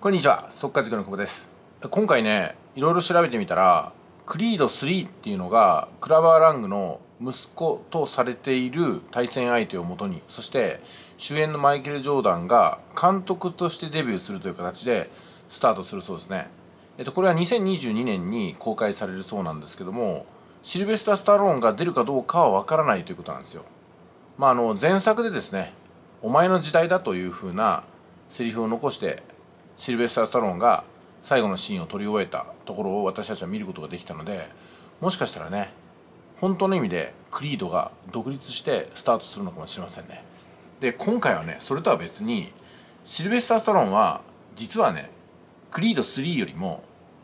こんにちは、速稼塾の久保です。今回ね、いろいろ調べてみたら、クリード3っていうのがクラバー・ラングの息子とされている対戦相手をもとに、そして主演のマイケル・ジョーダンが監督としてデビューするという形でスタートするそうですね。これは2022年に公開されるそうなんですけども、シルベスター・スタローンが出るかどうかはわからないということなんですよ。まあ前作でですね、お前の時代だというふうなセリフを残してシルベスター・スタローンが最後のシーンを撮り終えたところを私たちは見ることができたので、もしかしたらね、本当の意味でクリードが独立してスタートするのかもしれませんね。で、今回はね、それとは別にシルベスター・スタローンは実はね、クリード3よりも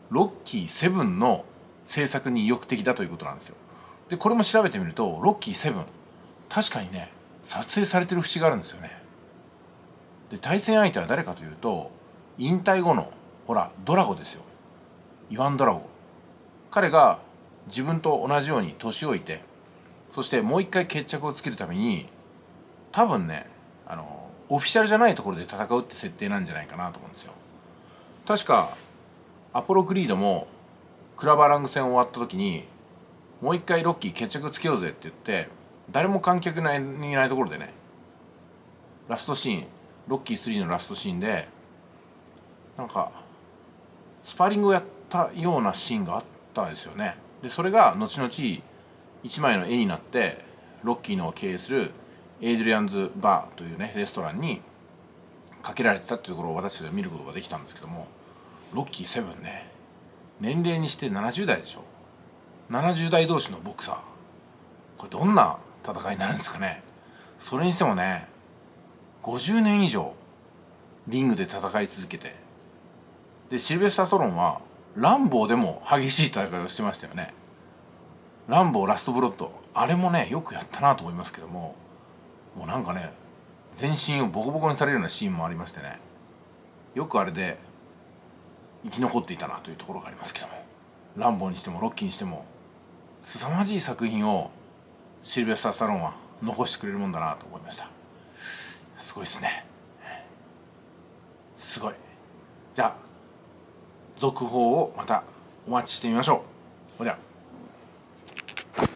ロッキー7の制作に意欲的だということなんですよ。で、これも調べてみると、ロッキー7確かにね、撮影されてる節があるんですよね。で、対戦相手は誰かというと、引退後のほらドラゴですよ。イワン・ドラゴ。彼が自分と同じように年老いて、そしてもう一回決着をつけるために、多分ね、オフィシャルじゃないところで戦うって設定なんじゃないかなと思うんですよ。確かアポロ・クリードもクラバー・ラング戦終わった時に、もう一回ロッキー決着つけようぜって言って、誰も観客いないところでね、ラストシーン、ロッキー3のラストシーンでなんかスパーリングをやったようなシーンがあったんですよね。で、それが後々一枚の絵になって、ロッキーの経営するエイドリアンズバーというね、レストランにかけられてたっていうところを私たちは見ることができたんですけども、ロッキー7ね、年齢にして70代でしょ。70代同士のボクサー、これどんな戦いになるんですかね。それにしてもね、50年以上リングで戦い続けて、でシルベスター・スタローンはランボーでも激しい戦いをしてましたよね。ランボーラストブロッド、あれもね、よくやったなと思いますけども、もうなんかね、全身をボコボコにされるようなシーンもありましてね、よくあれで生き残っていたなというところがありますけども、ランボーにしてもロッキーにしても凄まじい作品をシルベスター・スタローンは残してくれるもんだなと思いました。すごいですね、すごい。じゃあ続報をまたお待ちしてみましょう。それでは。